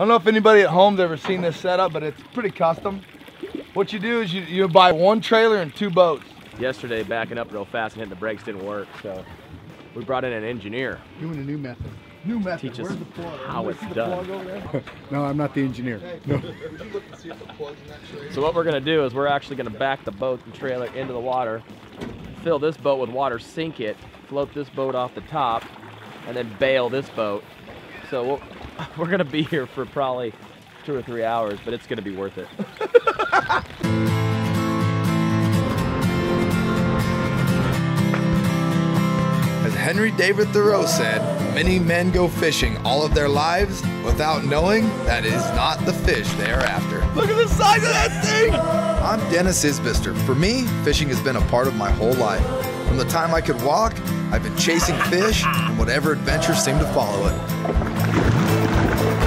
don't know if anybody at home's ever seen this setup, but it's pretty custom. What you do is you buy one trailer and two boats. Yesterday, backing up real fast and hitting the brakes didn't work, so we brought in an engineer. Doing a new method. New method. Teach us how it's done. No, I'm not the engineer. No. So what we're going to do is we're actually going to back the boat and trailer into the water, fill this boat with water, sink it, float this boat off the top, and then bail this boat. So we're going to be here for probably 2 or 3 hours, but it's going to be worth it. As Henry David Thoreau said, many men go fishing all of their lives without knowing that it is not the fish they are after. Look at the size of that thing! I'm Dennis Isbister. For me, fishing has been a part of my whole life. From the time I could walk, I've been chasing fish and whatever adventures seem to follow it.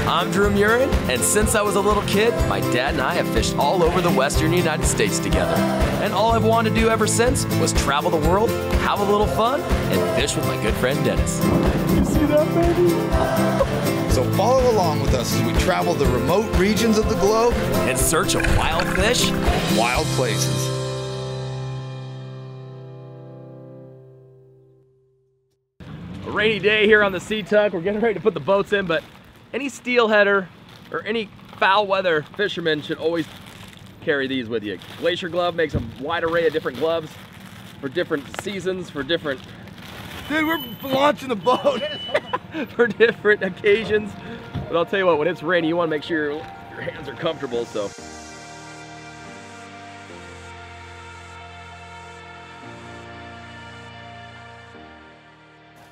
I'm Drew Muirin, and since I was a little kid, my dad and I have fished all over the western United States together. And all I've wanted to do ever since was travel the world, have a little fun, and fish with my good friend Dennis. You see that, baby? So follow along with us as we travel the remote regions of the globe in search of wild fish, wild places. A rainy day here on the Situk. We're getting ready to put the boats in, but any steelheader or any foul weather fisherman should always carry these with you. Glacier Glove makes a wide array of different gloves for different seasons, for different... Dude, we're launching the boat! For different occasions. But I'll tell you what, when it's rainy, you want to make sure your hands are comfortable, so...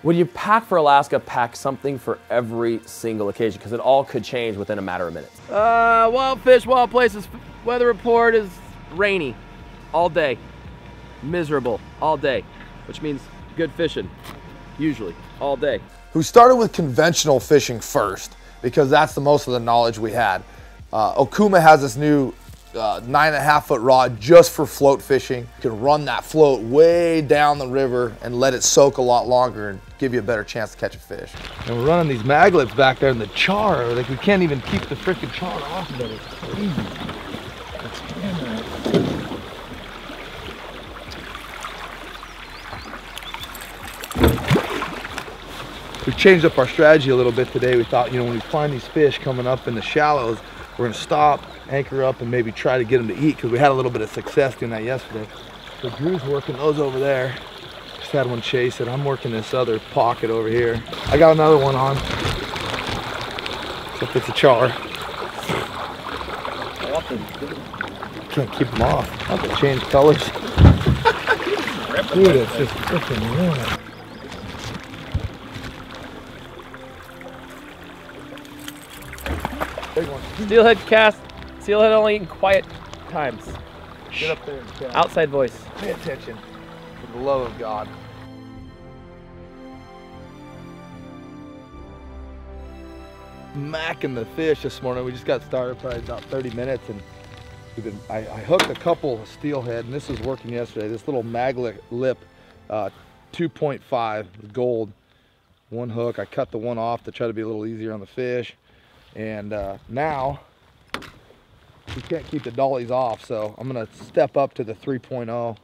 When you pack for Alaska, pack something for every single occasion, because it all could change within a matter of minutes. Wild Fish, Wild Places, weather report is rainy all day. Miserable all day, which means good fishing, usually, all day. We started with conventional fishing first, because that's the most of the knowledge we had. Okuma has this new 9.5-foot rod just for float fishing. You can run that float way down the river and let it soak a lot longer and give you a better chance to catch a fish. And we're running these Maglips back there in the char, like we can't even keep the frickin' char off of it. It's crazy. That's we've changed up our strategy a little bit today. We thought, you know, when we find these fish coming up in the shallows, we're gonna stop, anchor up, and maybe try to get them to eat, because we had a little bit of success doing that yesterday. So Drew's working those over there. Just had one chase it. I'm working this other pocket over here. I got another one on. Except it's a char. Can't keep them off. I have to change colors. Dude, it's just freaking weird. Steelhead cast. Steelhead only in quiet times. Get up there and count. Outside voice. Pay attention. For the love of God. Macking the fish this morning. We just got started probably about 30 minutes, and we've been. I hooked a couple of steelhead, and this was working yesterday. This little Maglip 2.5 gold, one hook. I cut the one off to try to be a little easier on the fish. And now we can't keep the dollies off, so I'm gonna step up to the 3.0.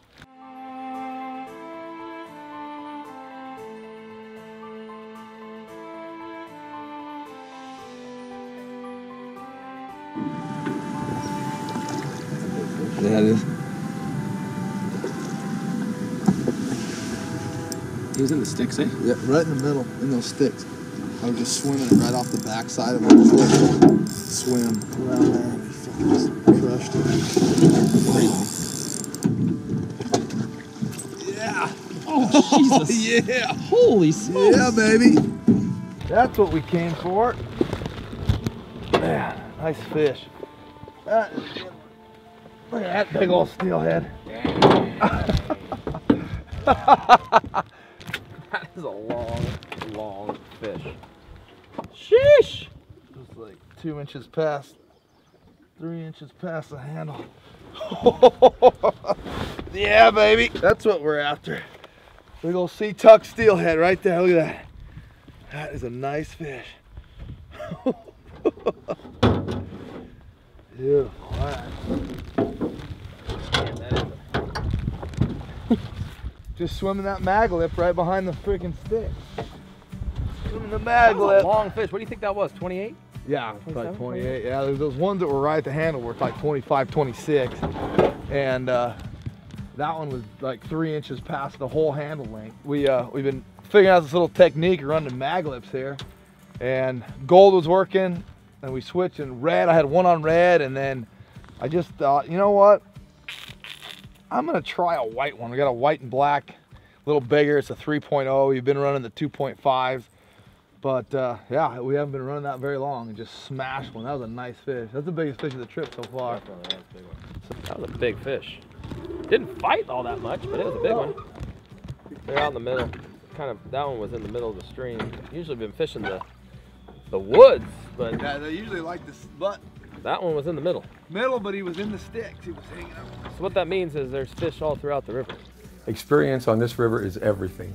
That is. He was in the sticks, eh? Yeah, right in the middle, in those sticks. I was just swimming right off the backside of my foot. Swim around there and he just crushed it. Crazy. Yeah! Oh, Jesus! Yeah! Holy smokes! Yeah, baby! That's what we came for. Man, nice fish. Look at that big old steelhead. That is a long fish. Sheesh! Just like 2 inches past, 3 inches past the handle. Yeah, baby! That's what we're after. Big old Situk steelhead right there. Look at that. That is a nice fish. Ew. Alright. Just swimming that maglip right behind the freaking stick. Swimming the maglip. Long fish. What do you think that was? 28? Yeah, like 28. Yeah, those ones that were right at the handle were like 25, 26. And that one was like 3 inches past the whole handle length. We've been figuring out this little technique of running maglips here. And gold was working, and we switched in red. I had one on red, and then I just thought, you know what? I'm gonna try a white one. We got a white and black, a little bigger. It's a 3.0. We've been running the 2.5s, but yeah, we haven't been running that very long. And just smashed one. That was a nice fish. That's the biggest fish of the trip so far. That was a big fish. Didn't fight all that much, but it was a big one. They're out in the middle. Kind of that one was in the middle of the stream. Usually been fishing the woods, but yeah, they usually like this, but that one was in the middle. Middle, but he was in the sticks. He was hanging out. So what that means is there's fish all throughout the river. Experience on this river is everything.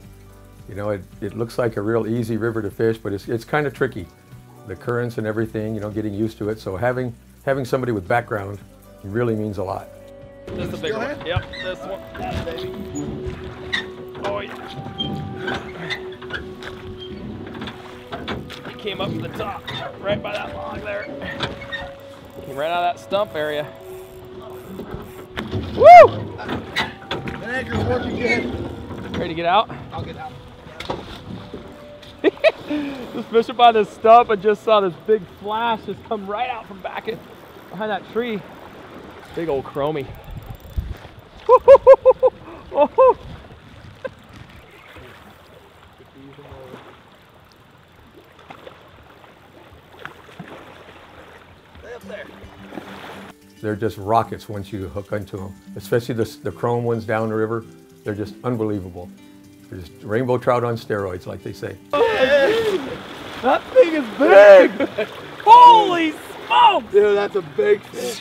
You know, it looks like a real easy river to fish, but it's kind of tricky. The currents and everything, you know, getting used to it. So having somebody with background really means a lot. This is a big one. Yep, this one. Yeah, baby. Oh yeah. He came up to the top, right by that log there. Came right out of that stump area. Woo! That anchor's working good. Ready to get out? I'll get out. Just fishing by this stump, I just saw this big flash just come right out from back behind that tree. Big old chromie. Oh. They're just rockets once you hook into them, especially the chrome ones down the river. They're just unbelievable. They're just rainbow trout on steroids, like they say. Oh, that thing is big! Holy smokes! Dude, that's a big fish.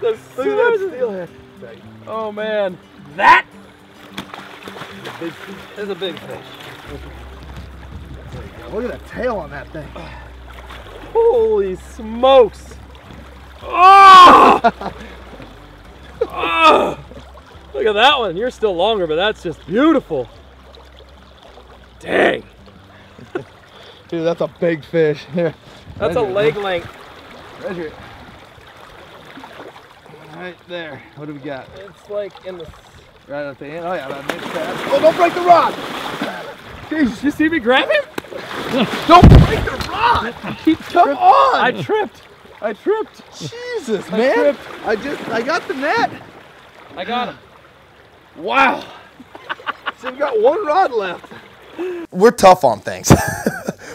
The steelhead. Oh man, that is a big fish. Look at the tail on that thing. Holy smokes! Oh! Oh! Look at that one. You're still longer, but that's just beautiful. Dang. Dude, that's a big fish. Here, that's a leg length. Measure it. Right there. What do we got? It's like in the... Right at the end. Oh, yeah. That makes sense. Oh, don't break the rod! Jeez, you see me grab him? Don't break the rod! Come on! I tripped. Jesus, man. I got the net. I got him. Wow. So we've got one rod left. We're tough on things.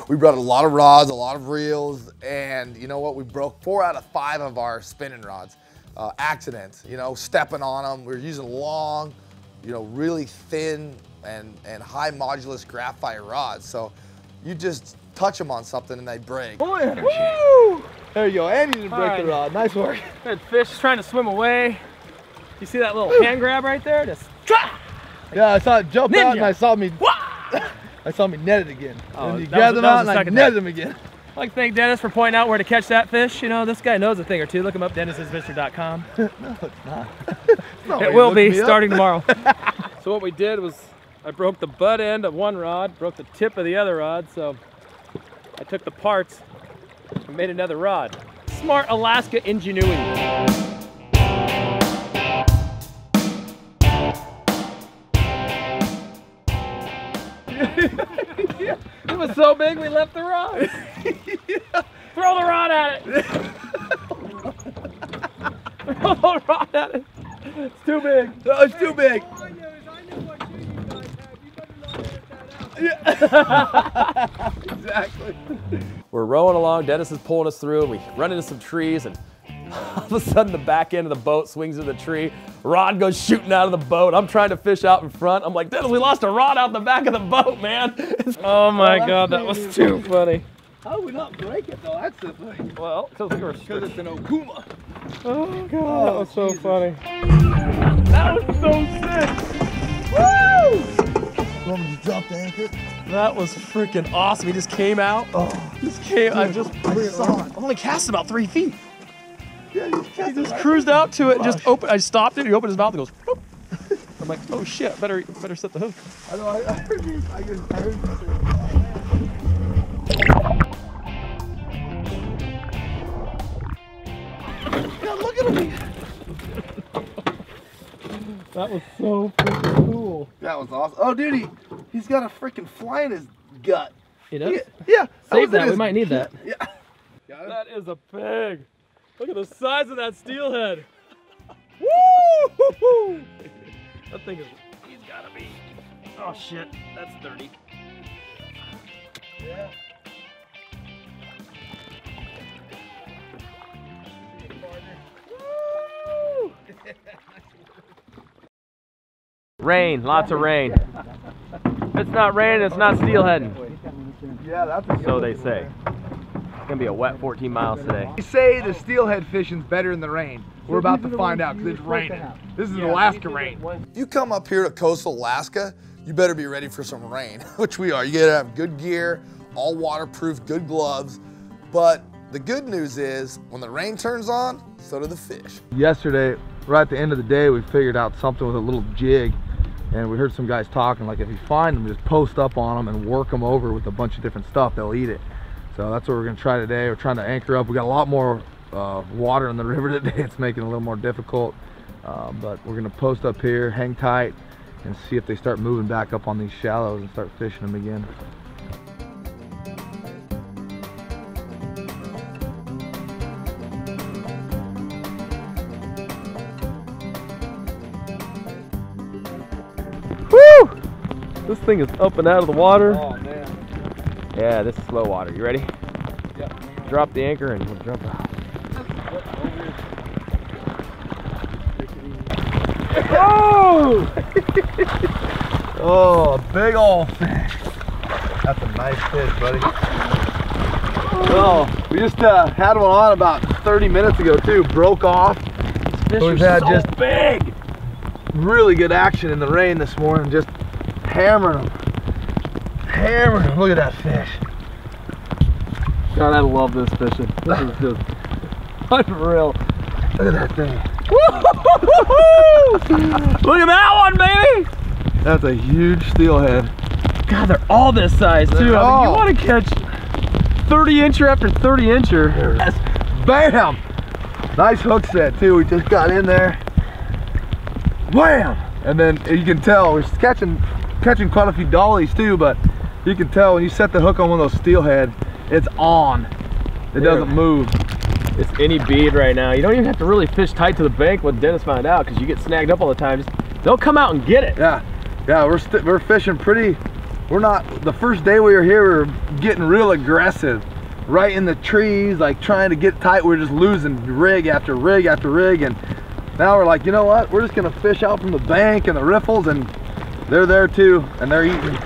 We brought a lot of rods, a lot of reels, and you know what? We broke 4 out of 5 of our spinning rods. Accidents, you know, stepping on them. We were using long, you know, really thin and high modulus graphite rods. So you just touch them on something and they break. Full energy. Woo! There you go, and you didn't break the rod. Nice work. That fish trying to swim away. You see that little hand grab right there? Just like, yeah, I saw it jump ninja out, and I saw me. I saw me net it again. Oh, and you grab them out, and I net them again. I'd like to thank Dennis for pointing out where to catch that fish. You know, this guy knows a thing or two. Look him up, DennisIsbister.com. No, it's not. It will be starting tomorrow. So what we did was I broke the butt end of one rod, broke the tip of the other rod, so I took the parts, I made another rod. Smart Alaska ingenuity. It was so big we left the rod. Yeah. Throw the rod at it. Throw the rod at it. It's too big. No, it's too big. Yeah. Exactly. We're rowing along, Dennis is pulling us through, and we run into some trees, and all of a sudden the back end of the boat swings into the tree, rod goes shooting out of the boat. I'm trying to fish out in front. I'm like, Dennis, we lost a rod out the back of the boat, man. Oh my God, that was too funny. How did we not break it though? That's the thing. Well, because it's an Okuma. Oh God, that was so funny. That was so sick. Woo! Want me to drop the anchor? That was freaking awesome. He just came out. Oh, I just saw it. I only cast about 3 feet. He just cruised out to it and just opened. I stopped it. He opened his mouth and goes. Whoop. I'm like, oh shit! Better set the hook. I know. I heard you. I heard you. God, look at him. That was so freaking cool. That was awesome. Oh, dude, he's got a freaking fly in his gut. He does. Yeah. Save that. We might need that. Yeah. That is a pig. Look at the size of that steelhead. Woo! That thing is, he's gotta be. Oh shit, that's 30. Yeah. Woo! Rain, lots of rain. If it's not raining, it's not steelheading. Yeah, that's a good So they say. It's gonna be a wet 14 miles today. They say the steelhead fishing's better in the rain. We're about to find out because it's raining. This is Alaska rain. You come up here to coastal Alaska, you better be ready for some rain, which we are. You gotta have good gear, all waterproof, good gloves. But the good news is when the rain turns on, so do the fish. Yesterday, right at the end of the day, we figured out something with a little jig. And we heard some guys talking like if you find them, just post up on them and work them over with a bunch of different stuff, they'll eat it. So that's what we're gonna try today. We're trying to anchor up. We got a lot more water in the river today. It's making it a little more difficult, but we're gonna post up here, hang tight, and see if they start moving back up on these shallows and start fishing them again. Woo! This thing is up and out of the water. Oh, man. Yeah, this is slow water. You ready? Yep. Drop the anchor and we'll jump out. Oh! Oh, a big old fish. That's a nice fish, buddy. Oh, we just had one on about 30 minutes ago too. Broke off. This fish was so big. Really good action in the rain this morning. Just hammering them. Hammer! Look at that fish. God, I love this fishing. This is just unreal. Look at that thing. Look at that one, baby! That's a huge steelhead. God, they're all this size, too. I mean, you want to catch 30-incher after 30-incher. Yes. Bam! Nice hook set, too. We just got in there. Wham! And then you can tell, we're catching quite a few dollies, too, but you can tell when you set the hook on one of those steelhead, it's on. It doesn't move. It's any bead right now. You don't even have to really fish tight to the bank what Dennis found out because you get snagged up all the time. Just, they'll come out and get it. Yeah, yeah. We're fishing pretty. We're not. The first day we were here, we were getting real aggressive, right in the trees, like trying to get tight. We're just losing rig after rig after rig, and now we're like, you know what? We're just gonna fish out from the bank and the riffles, and they're there too, and they're eating.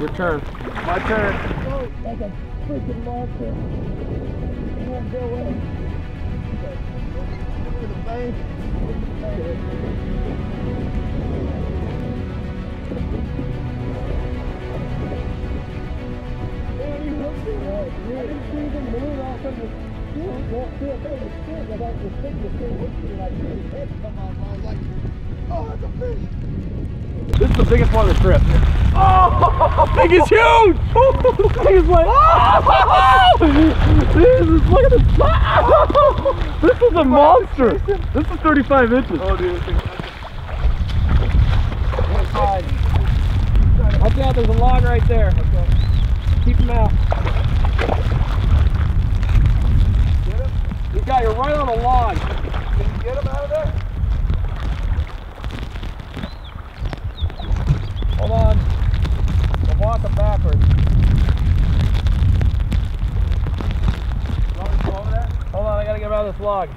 Your turn. My turn. Oh, like a freaking monster. You won't go away. Look at the bank. Man, he hooked it right. You didn't see them move off of the field. Walked through a bit of the stick. I thought the stick was still hooked it. I threw his head behind my leg. Oh, that's a fish. This is the biggest one of the trip. Oh, that thing is huge! That thing is like, oh! Jesus, look at this! Oh, this is a monster! This is 35 inches. Oh, dude. Watch out, there's a log right there. Keep him out. Get him? This guy, you're right on a log. Can you get him out of there? Hold on, we'll walk them backwards. Hold on, I gotta get around this log.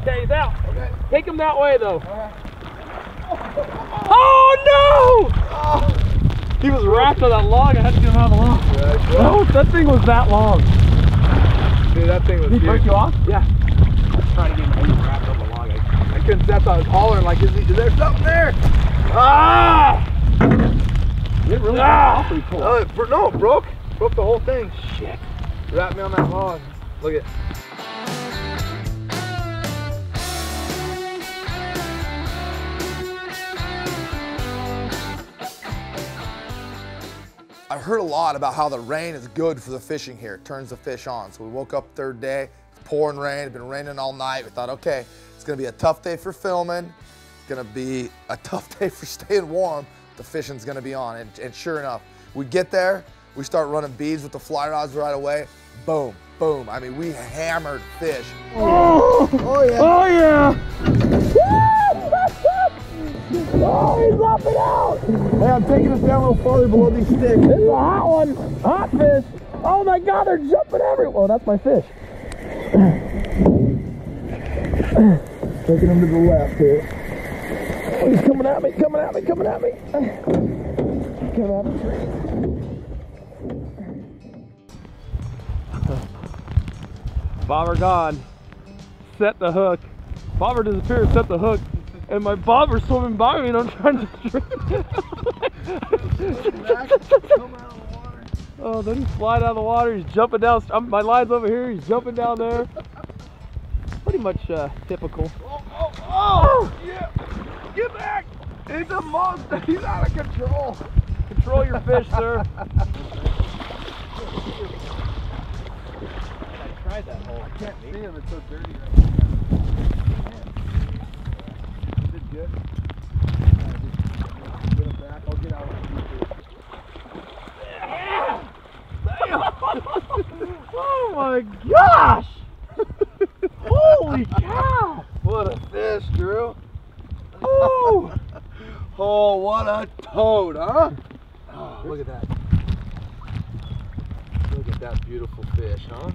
Okay, he's out. Okay. Take him that way though. Right. Oh no! Oh. He was wrapped on that log, I had to get him out of the log. Yeah, no, that thing was that long. Dude, that thing was huge. Did he break you off? Yeah. Trying to get my wrapped up a log. I couldn't step out. I was hollering like, is there something there? Ah! It really awfully cold. No, it broke. Broke the whole thing. Shit. Wrapped me on that log. Look at it. I heard a lot about how the rain is good for the fishing here. It turns the fish on. So we woke up third day, it's pouring rain, it'd been raining all night. We thought, okay, it's gonna be a tough day for filming. It's gonna be a tough day for staying warm. The fishing's gonna be on. And sure enough, we get there, we start running beads with the fly rods right away. Boom, boom. I mean, we hammered fish. Oh, oh yeah. Oh yeah. Oh, he's up and out. Hey, I'm taking us down a little farther below these sticks. This is a hot one. Hot fish. Oh my God, they're jumping everywhere. Oh, that's my fish. Taking him to the left here. Oh, he's coming at me, coming at me, coming at me. Coming at me. Bobber gone. Set the hook. Bobber disappeared, set the hook. And my bobber's swimming by me and I'm trying to drink it. Come out of the water. Oh, then he's flying out of the water. He's jumping down. My line's over here. He's jumping down there. Pretty much typical. Oh, oh, oh! Yeah! Get back! He's a monster! He's out of control! Control your fish, sir. I tried that hole. I can't see him. It's so dirty right now. Is it good? Just get him back. I'll get out of here. Oh my gosh! Holy cow! What a fish, Drew. Ooh. Oh, what a toad, huh? Oh, look at that. Look at that beautiful fish, huh?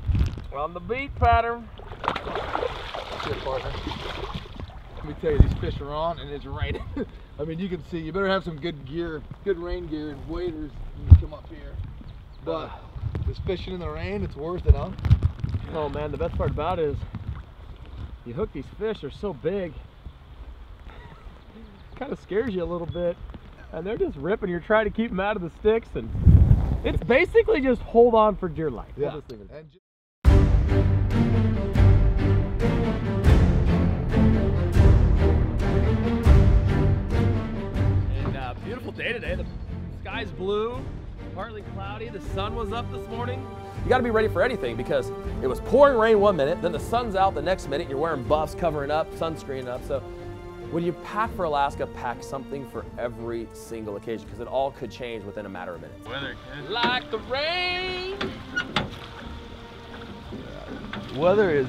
We're on the beat pattern. That's it, partner. Let me tell you, these fish are on and it's raining. I mean, you can see, you better have some good gear, good rain gear and waders when you come up here. But this fishing in the rain, it's worth it, huh? Oh man, the best part about it is you hook these fish, they're so big. Kind of scares you a little bit and they're just ripping. You're trying to keep them out of the sticks and it's basically just hold on for dear life. Yeah. And beautiful day today. The sky's blue, partly cloudy. The sun was up this morning. You got to be ready for anything because it was pouring rain one minute, then the sun's out the next minute. You're wearing buffs, covering up, sunscreen up. So when you pack for Alaska, pack something for every single occasion because it all could change within a matter of minutes. Weather can. Like the rain. Weather is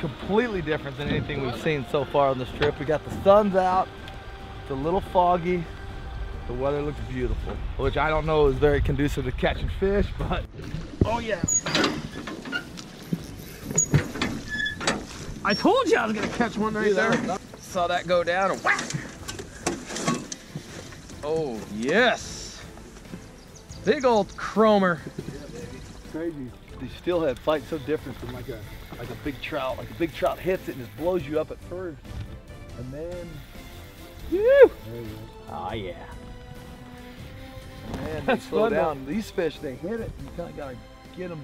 completely different than anything we've seen so far on this trip. We got the sun's out, it's a little foggy, the weather looks beautiful, which I don't know is very conducive to catching fish, but oh yeah. I told you I was gonna catch one right there. Saw that go down and whack. Oh yes, big old chromer. Yeah, baby. Crazy. These steelhead fight so different from like a big trout. Like a big trout hits it and just blows you up at first, and then whew. There you go. Oh yeah. Man, they slow down. These fish, they hit it. You kind of gotta get them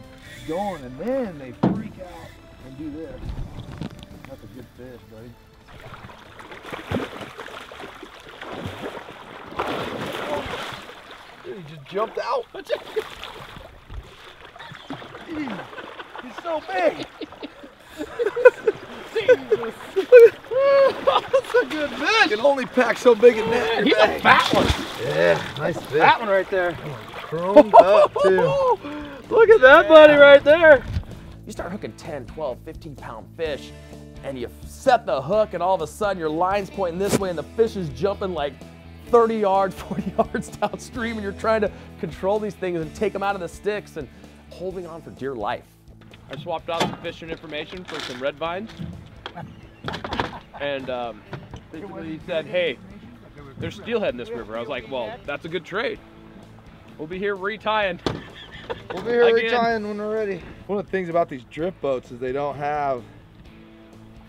going, and then they freak out and do this. That's a good fish, buddy. Dude, he just jumped out. He's so big. Jesus. That's a good fish. You can only pack so big a net. He's a fat one. Yeah, nice fish. That one right there. Chromed up too. Look at that buddy right there. You start hooking 10, 12, 15-pound fish, and you set the hook and all of a sudden your line's pointing this way and the fish is jumping like 30 yards, 40 yards downstream and you're trying to control these things and take them out of the sticks and holding on for dear life. I swapped out some fishing information for some red vines and basically he said, hey, there's steelhead in this river. I was like, well, that's a good trade. We'll be here retying. We'll be here retying when we're ready. One of the things about these drift boats is they don't have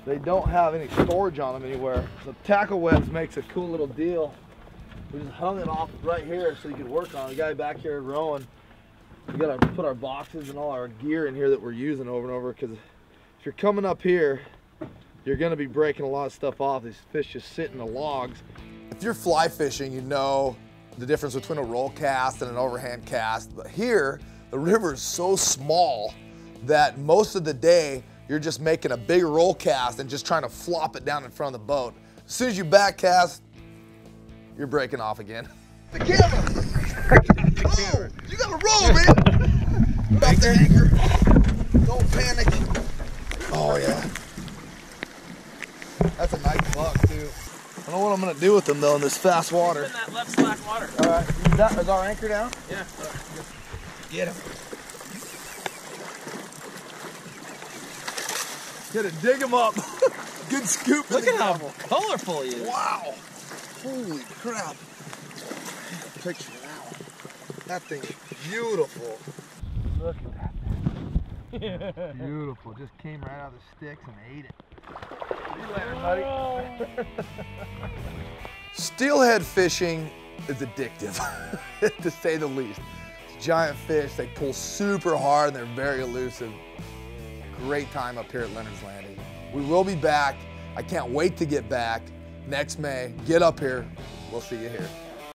any storage on them anywhere. So Tackle Webs makes a cool little deal We just hung it off right here so you could work on it. The guy back here rowing. We got to put our boxes and all our gear in here that we're using over and over, because if you're coming up here, you're going to be breaking a lot of stuff off. These fish just sit in the logs. If you're fly fishing, you know the difference between a roll cast and an overhand cast. But here, the river is so small that most of the day, you're just making a big roll cast and just trying to flop it down in front of the boat. As soon as you back cast, you're breaking off again. The camera! Oh, you gotta roll, man! Drop the anchor. Don't panic. Oh, yeah. That's a nice buck, too. I don't know what I'm going to do with them, though, in this fast water. He's in that left slack water. All right. Is our anchor down? Yeah. Get him. Gotta dig him up. Good scoop. Look at how colorful he is. Wow. Holy crap. Picture now. That thing's beautiful. Look at that. Yeah. Beautiful. Just came right out of the sticks and ate it. See you later, buddy. Steelhead fishing is addictive, to say the least. It's giant fish. They pull super hard and they're very elusive. Great time up here at Leonard's Landing. We will be back. I can't wait to get back next May. Get up here. We'll see you here.